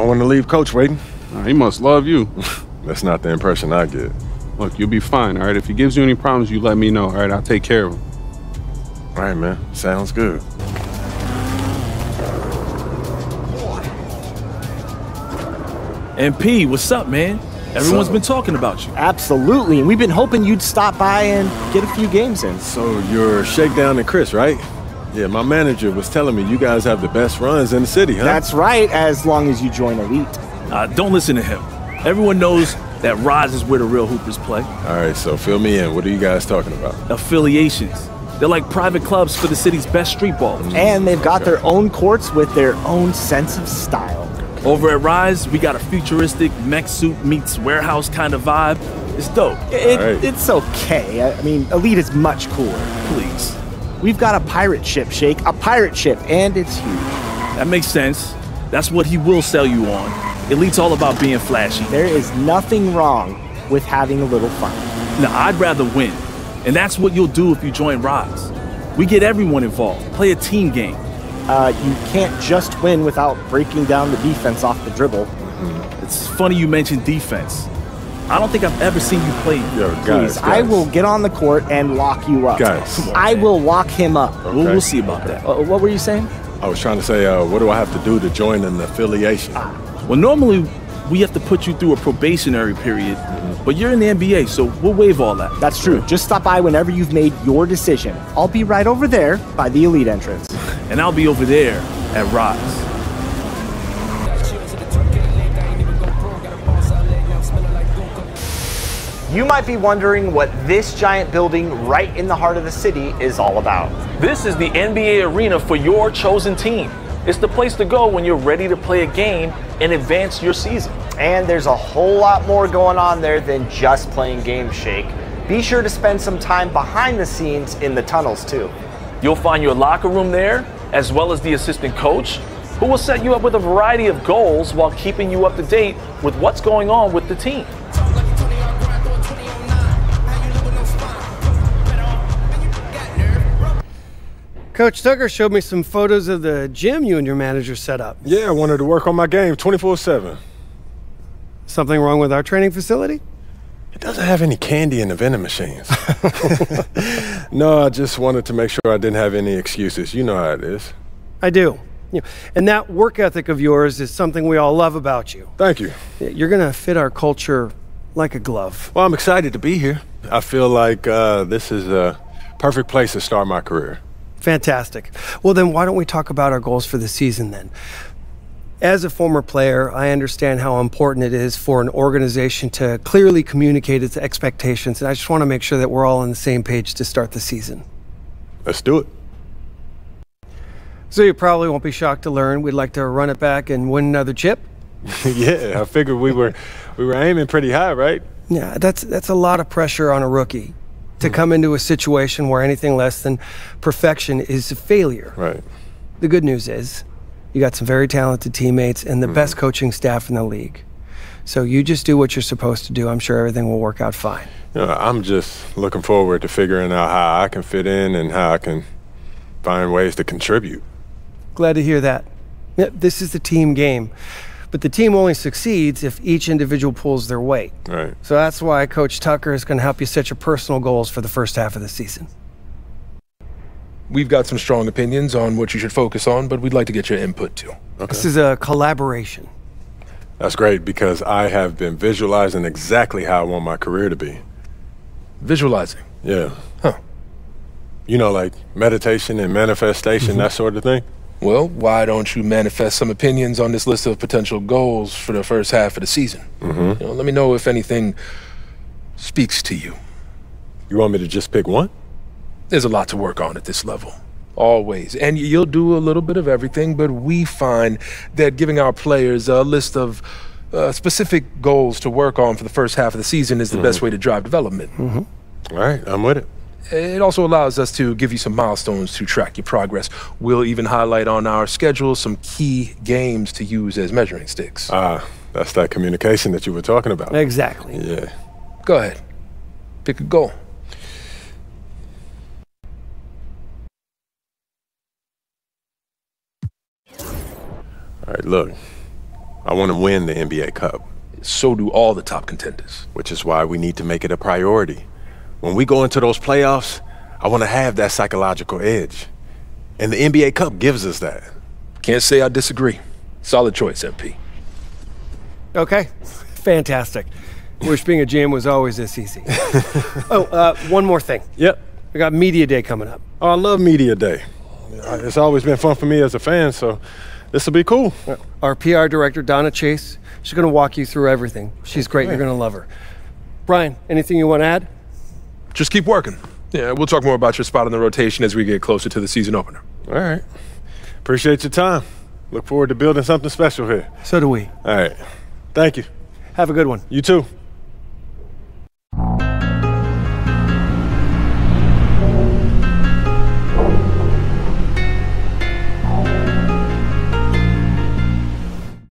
Don't want to leave Coach waiting. He must love you. That's not the impression I get. Look, you'll be fine, all right? If he gives you any problems, you let me know, all right? I'll take care of him. All right, man. Sounds good. MP, what's up, man? Everyone's been talking about you. Absolutely, and we've been hoping you'd stop by and get a few games in. So you're Shakedown and Chris, right? Yeah, my manager was telling me you guys have the best runs in the city, huh? That's right, as long as you join Elite. Don't listen to him. Everyone knows that Rise is where the real hoopers play. All right, so fill me in. What are you guys talking about? Affiliations. They're like private clubs for the city's best street ballers. And they've got their own courts with their own sense of style. Over at Rise, we got a futuristic mech suit meets warehouse kind of vibe. It's dope. It's okay. I mean, Elite is much cooler. Please. We've got a pirate ship, Shake. A pirate ship, and it's huge. That makes sense. That's what he will sell you on. Elite's all about being flashy. There is nothing wrong with having a little fun. Now, I'd rather win. And that's what you'll do if you join Rise. We get everyone involved. Play a team game. You can't just win without breaking down the defense off the dribble. It's funny you mentioned defense. I don't think I've ever seen you play. Yo, guys, I will get on the court and lock you up. Guys. On, I will lock him up. Okay. We'll see about that. What were you saying? I was trying to say, what do I have to do to join an affiliation? Well, normally we have to put you through a probationary period, but you're in the NBA, so we'll waive all that. That's true. Just stop by whenever you've made your decision. I'll be right over there by the Elite entrance. And I'll be over there at Rise. You might be wondering what this giant building right in the heart of the city is all about. This is the NBA arena for your chosen team. It's the place to go when you're ready to play a game and advance your season. And there's a whole lot more going on there than just playing games, Shake. Be sure to spend some time behind the scenes in the tunnels too. You'll find your locker room there, as well as the assistant coach, who will set you up with a variety of goals while keeping you up to date with what's going on with the team. Coach Tucker showed me some photos of the gym you and your manager set up. Yeah, I wanted to work on my game 24/7. Something wrong with our training facility? It doesn't have any candy in the vending machines. No, I just wanted to make sure I didn't have any excuses. You know how it is. I do. And that work ethic of yours is something we all love about you. Thank you. You're going to fit our culture like a glove. Well, I'm excited to be here. I feel like this is a perfect place to start my career. Fantastic. Well, then why don't we talk about our goals for the season then? As a former player, I understand how important it is for an organization to clearly communicate its expectations, and I just want to make sure that we're all on the same page to start the season. Let's do it. So you probably won't be shocked to learn we'd like to run it back and win another chip. Yeah, I figured we were aiming pretty high, right? Yeah, that's a lot of pressure on a rookie to come into a situation where anything less than perfection is a failure. Right. The good news is you got some very talented teammates and the best coaching staff in the league. So you just do what you're supposed to do. I'm sure everything will work out fine. I'm just looking forward to figuring out how I can fit in and how I can find ways to contribute. Glad to hear that. This is the team game. But the team only succeeds if each individual pulls their weight. Right. So that's why Coach Tucker is going to help you set your personal goals for the first half of the season. We've got some strong opinions on what you should focus on, but we'd like to get your input too. Okay. This is a collaboration. That's great, because I have been visualizing exactly how I want my career to be. Visualizing? Yeah. Huh. You know, like meditation and manifestation, that sort of thing? Well, why don't you manifest some opinions on this list of potential goals for the first half of the season? Let me know if anything speaks to you. You want me to just pick one? There's a lot to work on at this level, always. And you'll do a little bit of everything, but we find that giving our players a list of specific goals to work on for the first half of the season is the best way to drive development. All right, I'm with it. It also allows us to give you some milestones to track your progress. We'll even highlight on our schedule some key games to use as measuring sticks. That's that communication that you were talking about. Exactly. Yeah. Go ahead. Pick a goal. All right, look. I want to win the NBA Cup. So do all the top contenders. Which is why we need to make it a priority. When we go into those playoffs, I want to have that psychological edge. And the NBA Cup gives us that. Can't say I disagree. Solid choice, MP. Okay, fantastic. Wish being a GM was always this easy. One more thing. Yep. We got Media Day coming up. Oh, I love Media Day. It's always been fun for me as a fan, so this will be cool. Our PR director, Donna Chase, she's going to walk you through everything. She's great. You're going to love her. Brian, anything you want to add? Just keep working. Yeah, we'll talk more about your spot in the rotation as we get closer to the season opener. All right. Appreciate your time. Look forward to building something special here. So do we. All right. Thank you. Have a good one. You too.